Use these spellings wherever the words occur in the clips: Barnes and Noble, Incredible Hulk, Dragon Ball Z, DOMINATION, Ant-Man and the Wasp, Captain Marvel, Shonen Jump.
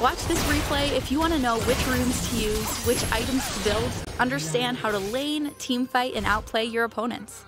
Watch this replay if you want to know which rooms to use, which items to build, understand how to lane, teamfight, and outplay your opponents.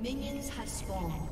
Minions have spawned.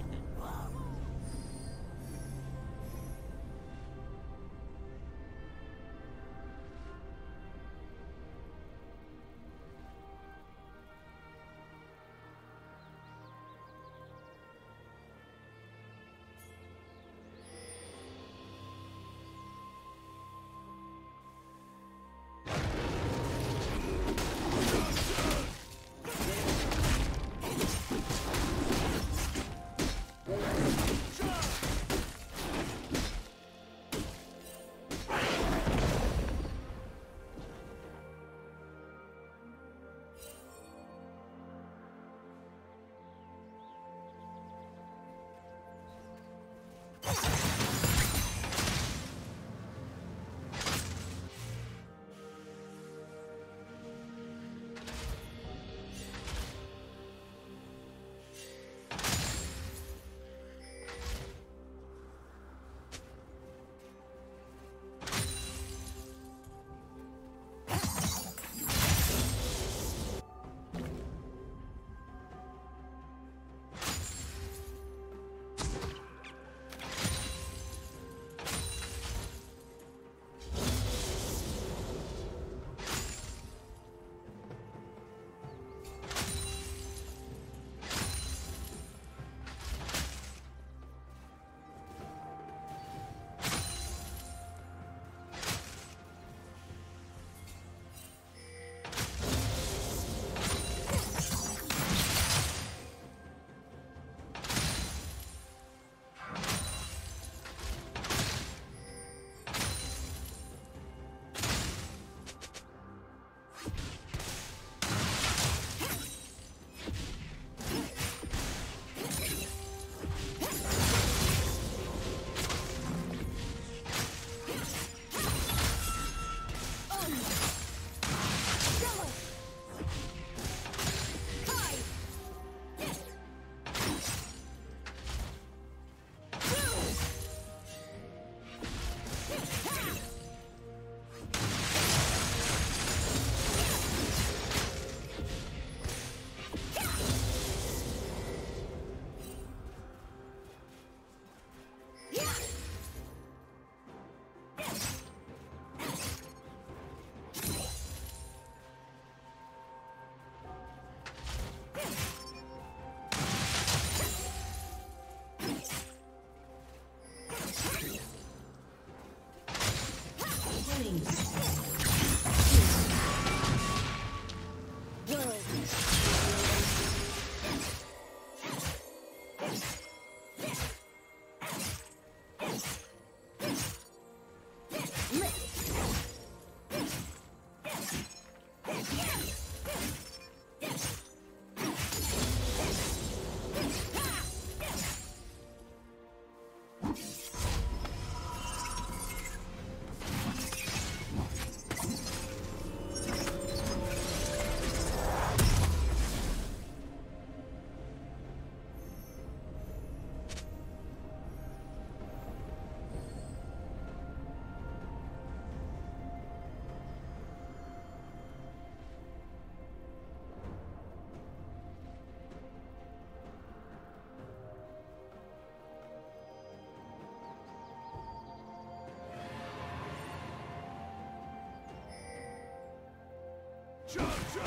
Jump, jump!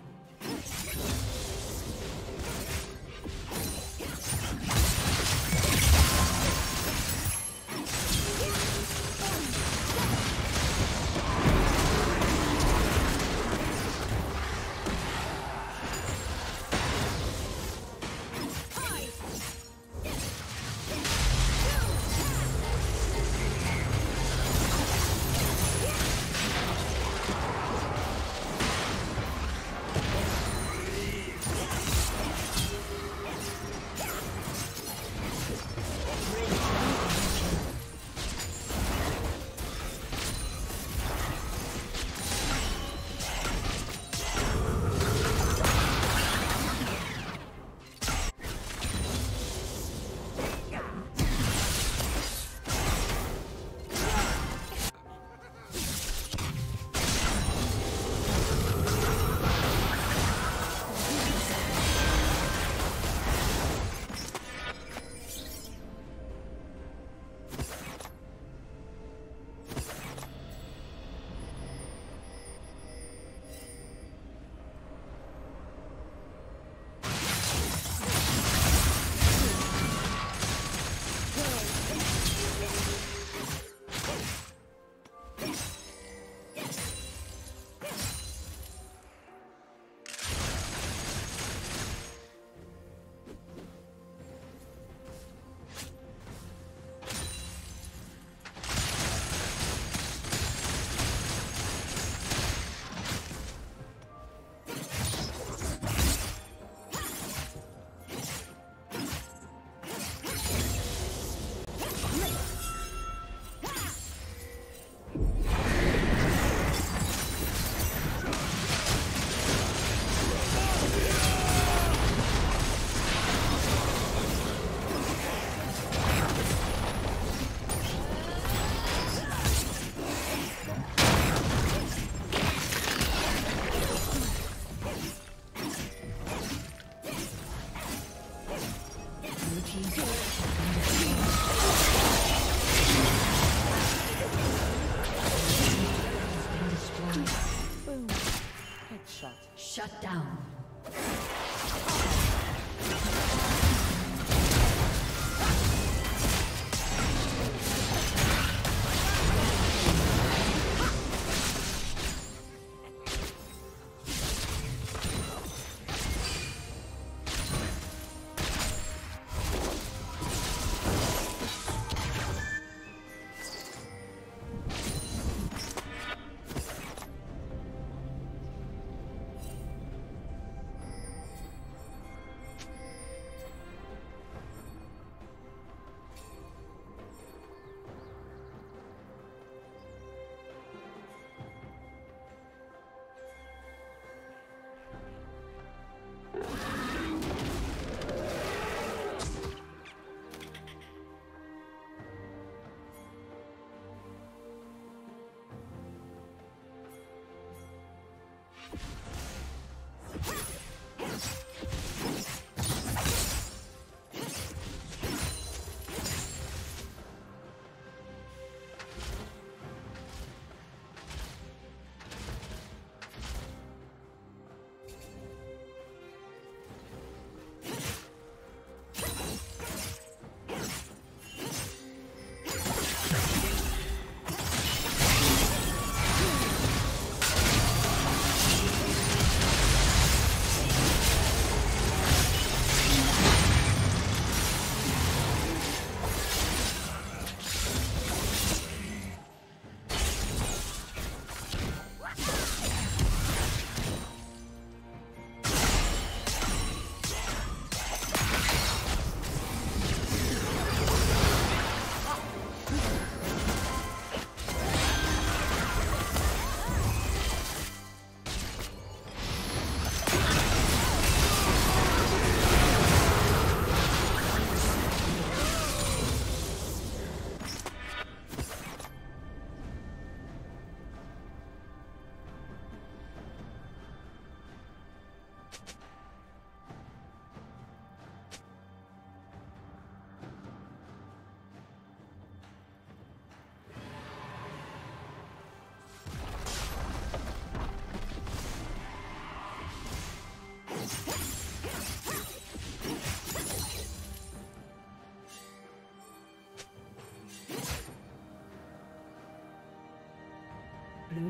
Blue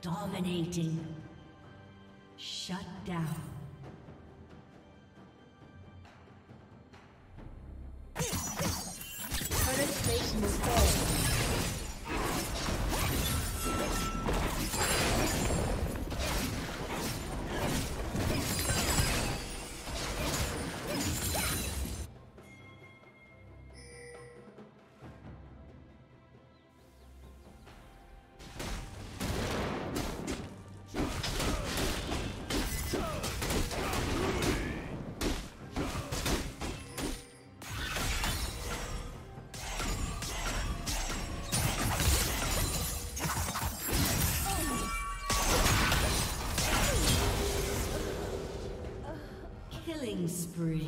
Dominating. Shut down. Current station is falling. Spree.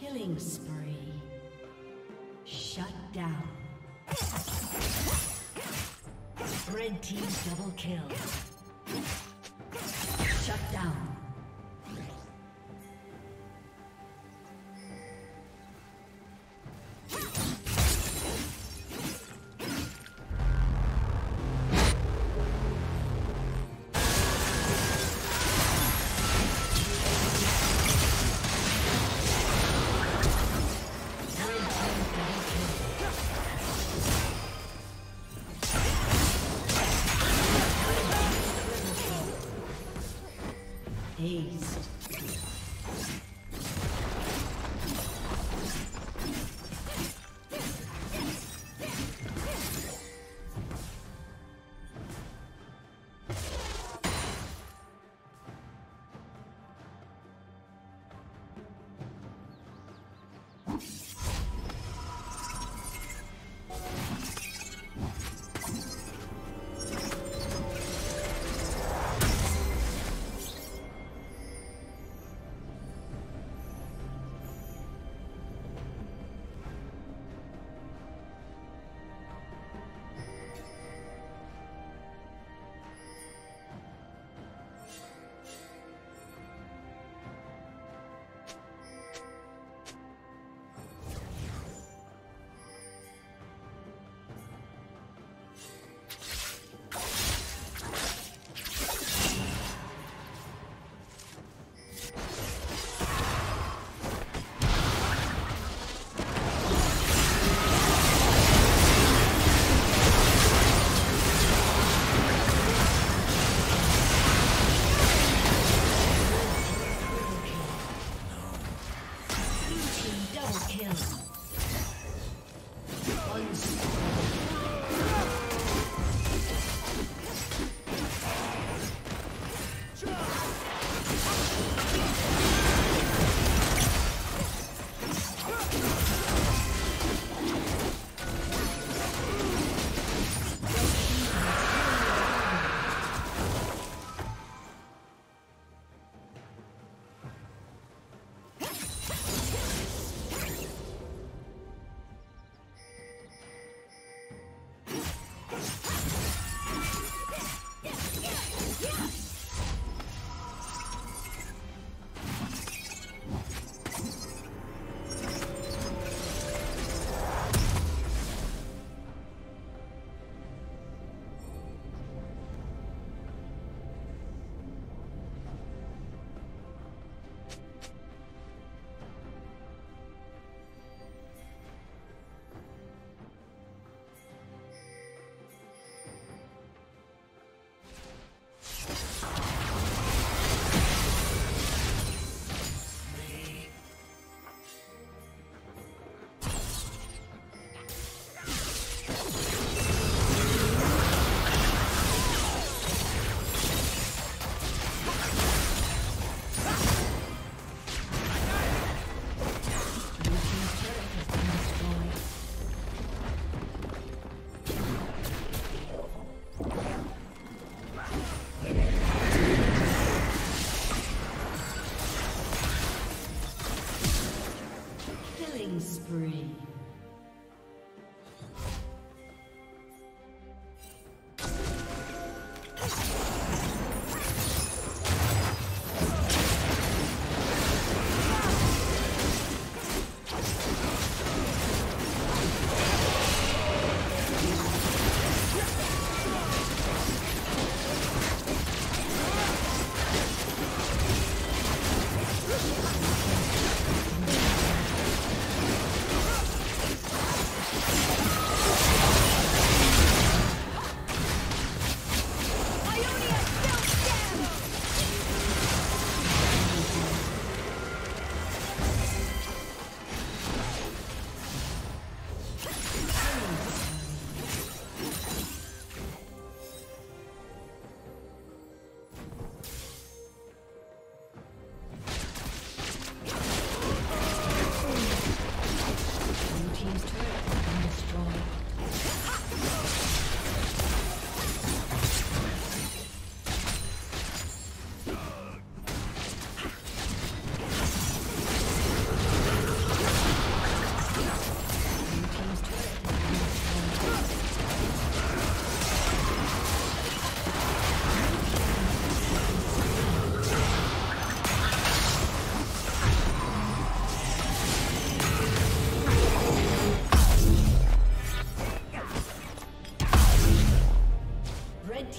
Killing spree. Shut down. Red team's double kill. Shut down.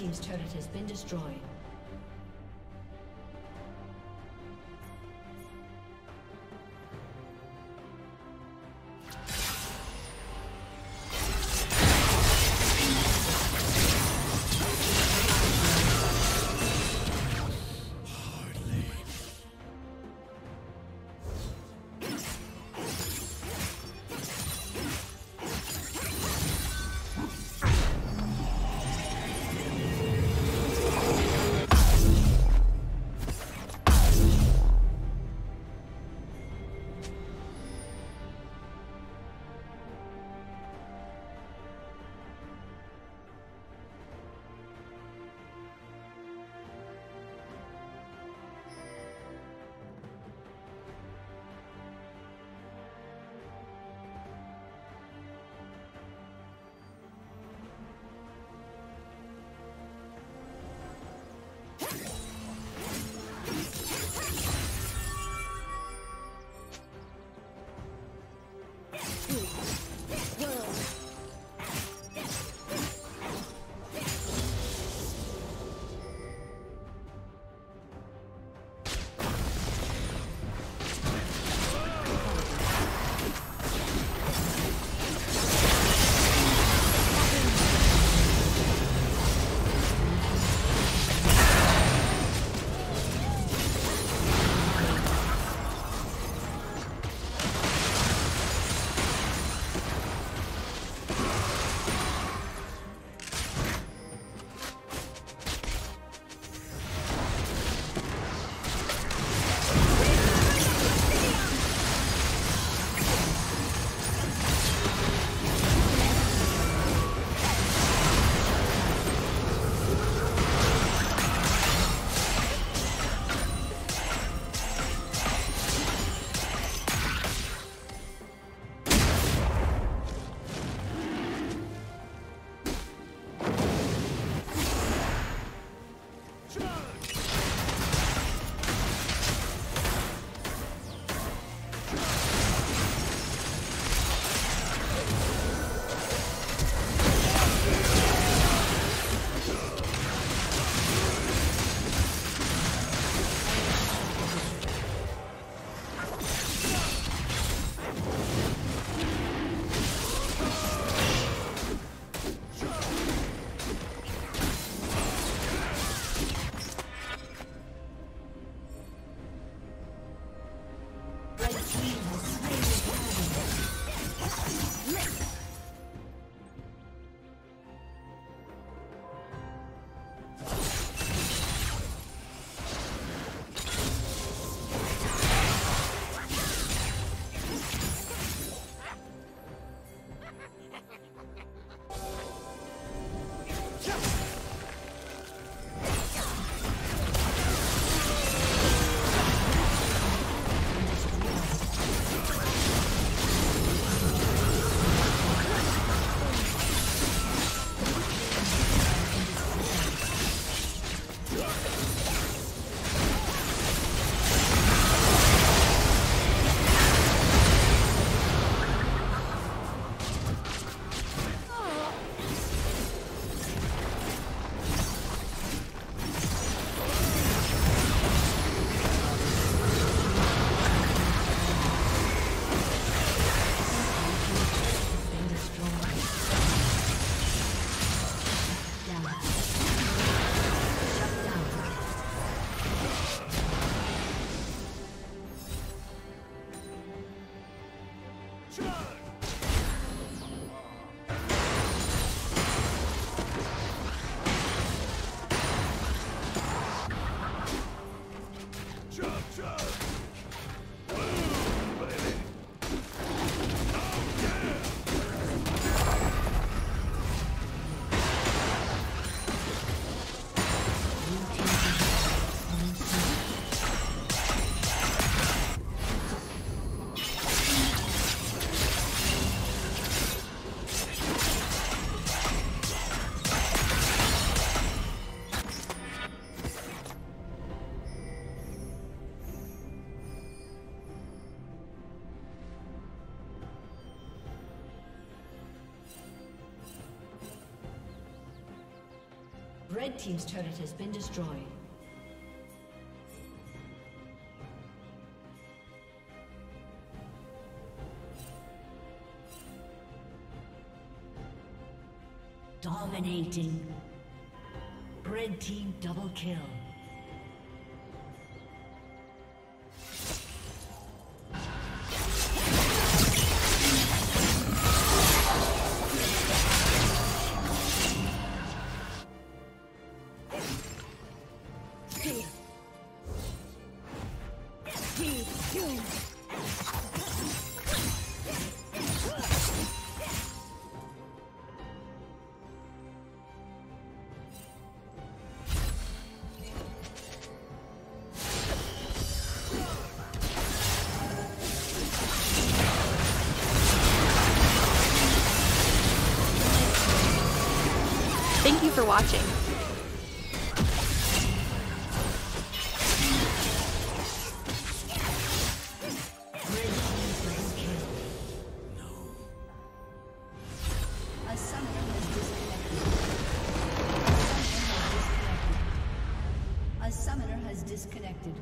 team's turret has been destroyed. Red team's turret has been destroyed. Dominating. Red team double kill. Thank you for watching. Disconnected.